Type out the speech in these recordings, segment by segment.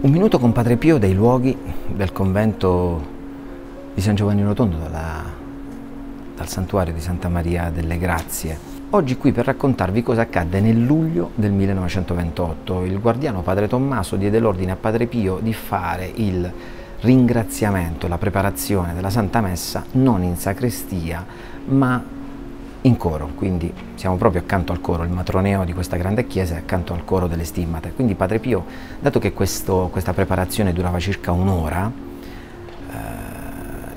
Un minuto con Padre Pio dai luoghi del convento di San Giovanni Rotondo, dal santuario di Santa Maria delle Grazie. Oggi qui per raccontarvi cosa accadde nel luglio del 1928. Il guardiano Padre Tommaso diede l'ordine a Padre Pio di fare il ringraziamento, la preparazione della Santa Messa non in sacrestia ma in coro, quindi siamo proprio accanto al coro, il matroneo di questa grande chiesa è accanto al coro delle stimmate. Quindi Padre Pio, dato che questa preparazione durava circa un'ora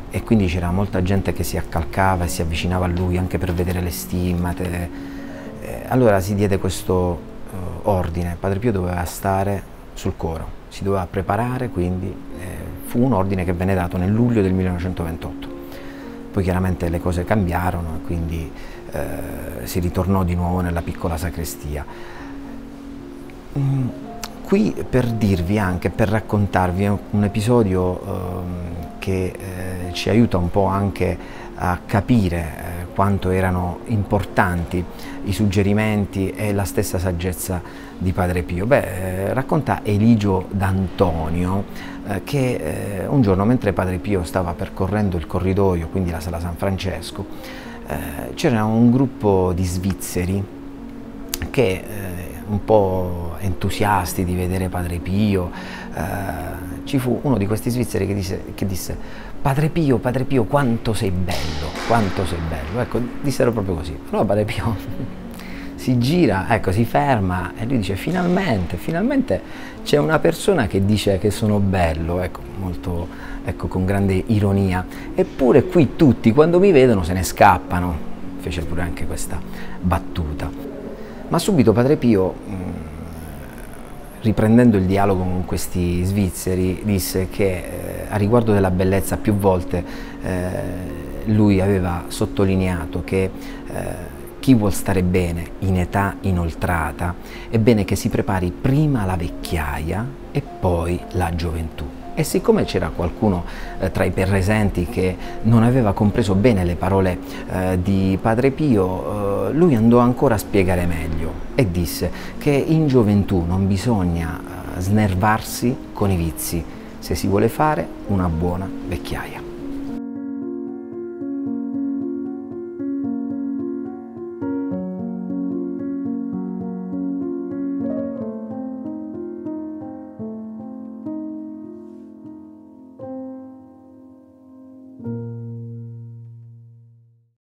e quindi c'era molta gente che si accalcava e si avvicinava a lui anche per vedere le stimmate, allora si diede questo ordine, Padre Pio doveva stare sul coro, si doveva preparare, quindi fu un ordine che venne dato nel luglio del 1928. Poi chiaramente le cose cambiarono e quindi si ritornò di nuovo nella piccola sacrestia. Qui per dirvi anche, per raccontarvi un episodio che ci aiuta un po' anche a capire quanto erano importanti i suggerimenti e la stessa saggezza di Padre Pio. Racconta Eligio d'Antonio che un giorno, mentre Padre Pio stava percorrendo il corridoio, quindi la Sala San Francesco, c'era un gruppo di svizzeri che un po' entusiasti di vedere Padre Pio, ci fu uno di questi svizzeri che disse Padre Pio, quanto sei bello, quanto sei bello. Ecco, dissero proprio così. Allora Padre Pio si gira, ecco, si ferma e lui dice finalmente c'è una persona che dice che sono bello, ecco, molto, ecco, con grande ironia. Eppure qui tutti quando mi vedono se ne scappano. Fece pure anche questa battuta. Ma subito Padre Pio, riprendendo il dialogo con questi svizzeri, disse che a riguardo della bellezza più volte lui aveva sottolineato che chi vuol stare bene in età inoltrata è bene che si prepari prima la vecchiaia e poi la gioventù. E siccome c'era qualcuno tra i presenti che non aveva compreso bene le parole di Padre Pio, lui andò ancora a spiegare meglio e disse che in gioventù non bisogna snervarsi con i vizi se si vuole fare una buona vecchiaia.